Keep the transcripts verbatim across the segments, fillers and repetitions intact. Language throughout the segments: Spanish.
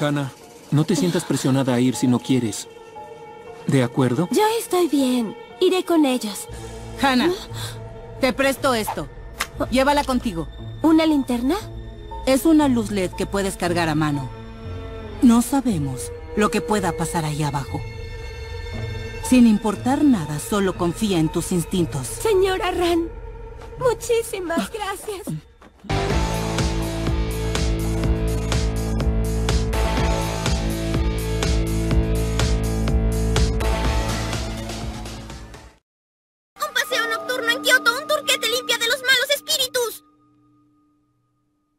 Hana, no te sientas presionada a ir si no quieres. ¿De acuerdo? Yo estoy bien. Iré con ellos. Hana, te presto esto. Llévala contigo. ¿Una linterna? Es una luz L E D que puedes cargar a mano. No sabemos lo que pueda pasar ahí abajo. Sin importar nada, solo confía en tus instintos. Señora Ran, muchísimas gracias.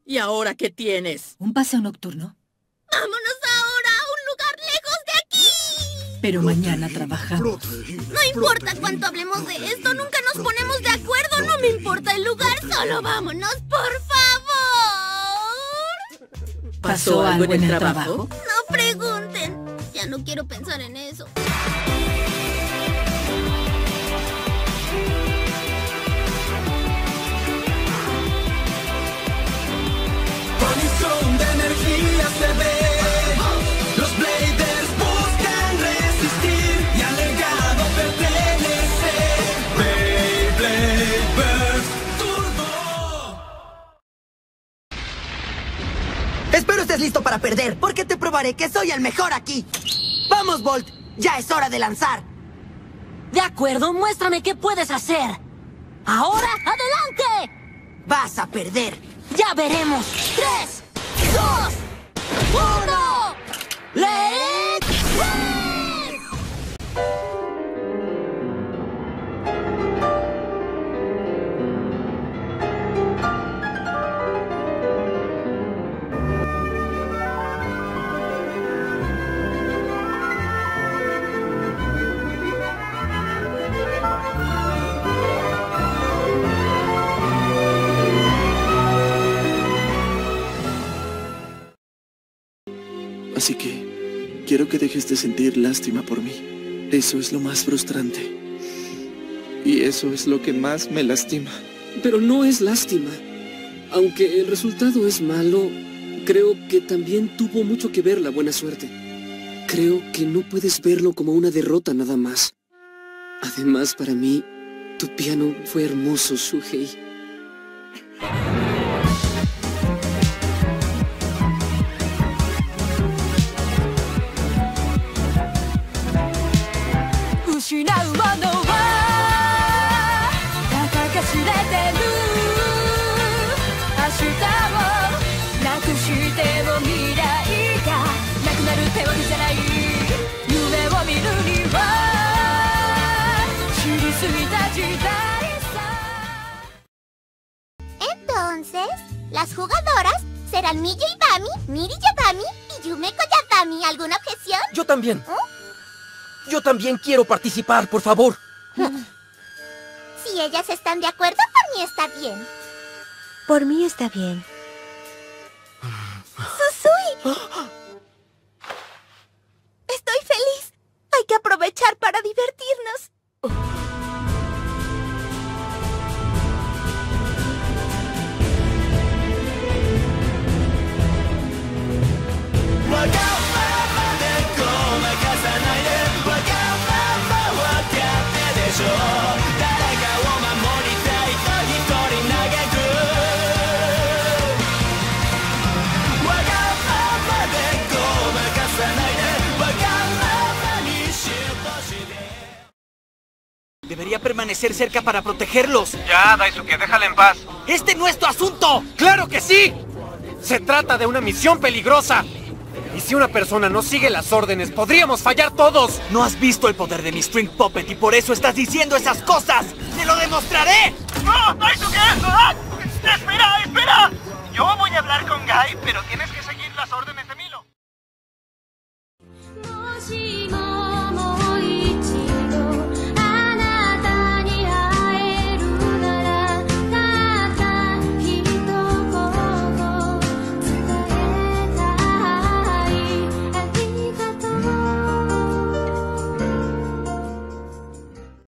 ¿Y ahora qué tienes? ¿Un paseo nocturno? ¡Vámonos ahora a un lugar lejos de aquí! Pero mañana trabajamos. No importa cuánto hablemos de esto, nunca nos ponemos de acuerdo. No me importa el lugar, solo vámonos, por favor. ¿Pasó algo en el trabajo? No pregunten. Ya no quiero pensar en eso. De energía se ve. Los Bladers buscan resistir y al legado pertenecer. Beyblade Burst Turbo. Espero estés listo para perder, porque te probaré que soy el mejor aquí. Vamos, Bolt, ya es hora de lanzar. De acuerdo, muéstrame qué puedes hacer. Ahora, adelante. Vas a perder. Ya veremos. Tres. ¡Dos! ¡Uno! ¡Let's play! Así que, quiero que dejes de sentir lástima por mí. Eso es lo más frustrante. Y eso es lo que más me lastima. Pero no es lástima. Aunque el resultado es malo, creo que también tuvo mucho que ver la buena suerte. Creo que no puedes verlo como una derrota nada más. Además, para mí, tu piano fue hermoso, Sujei. Entonces, las jugadoras serán Miyu y Bami, Miri Yabami y Yumeko Yabami. ¿Alguna objeción? Yo también. ¿Eh? Yo también quiero participar, por favor. Si ellas están de acuerdo, por mí está bien. Por mí está bien. ¡Suzui! Estoy feliz. Hay que aprovechar para divertirnos. Debería permanecer cerca para protegerlos. Ya, Daisuke, déjala en paz. ¡Este no es tu asunto! ¡Claro que sí! Se trata de una misión peligrosa. Y si una persona no sigue las órdenes, podríamos fallar todos. No has visto el poder de mi String Puppet y por eso estás diciendo esas cosas. ¡Te lo demostraré! ¡No, Daisuke! ¡Ah! ¡Espera, espera! Yo voy a hablar con Gai, pero tienes que